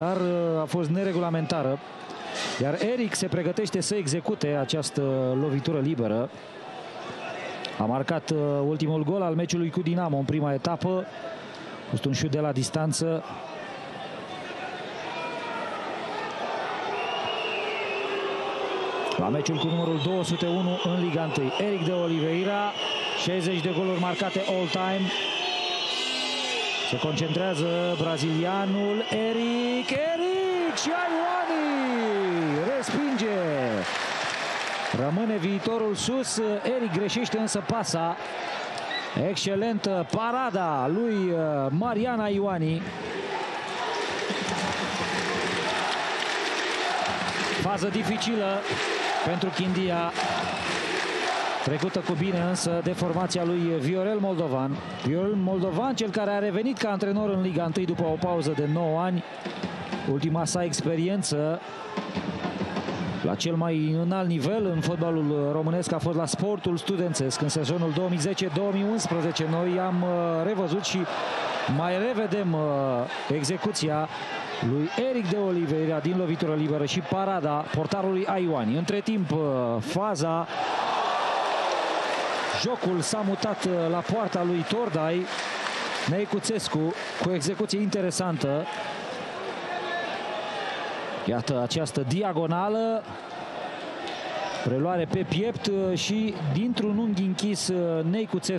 Dar a fost neregulamentară, iar Eric se pregătește să execute această lovitură liberă. A marcat ultimul gol al meciului cu Dinamo în prima etapă. A fost un șut de la distanță. La meciul cu numărul 201 în Liga 1. Eric de Oliveira, 60 de goluri marcate all-time. Se concentrează brazilianul Eric. Eric și Aioani respinge. Rămâne Viitorul sus. Eric greșește însă pasa. Excelentă parada lui Marian Aioani. Fază dificilă pentru Chindia, trecută cu bine însă de formația lui Viorel Moldovan. Viorel Moldovan, cel care a revenit ca antrenor în Liga 1 după o pauză de 9 ani. Ultima sa experiență la cel mai înalt nivel în fotbalul românesc a fost la Sportul Studențesc în sezonul 2010-2011. Noi am revăzut și mai revedem execuția lui Eric de Oliveira din lovitură liberă și parada portarului Aioani. Între timp, faza, jocul s-a mutat la poarta lui Tordai. Neicuțescu cu execuție interesantă. Iată această diagonală, preluare pe piept și dintr-un unghi închis Neicuțescu.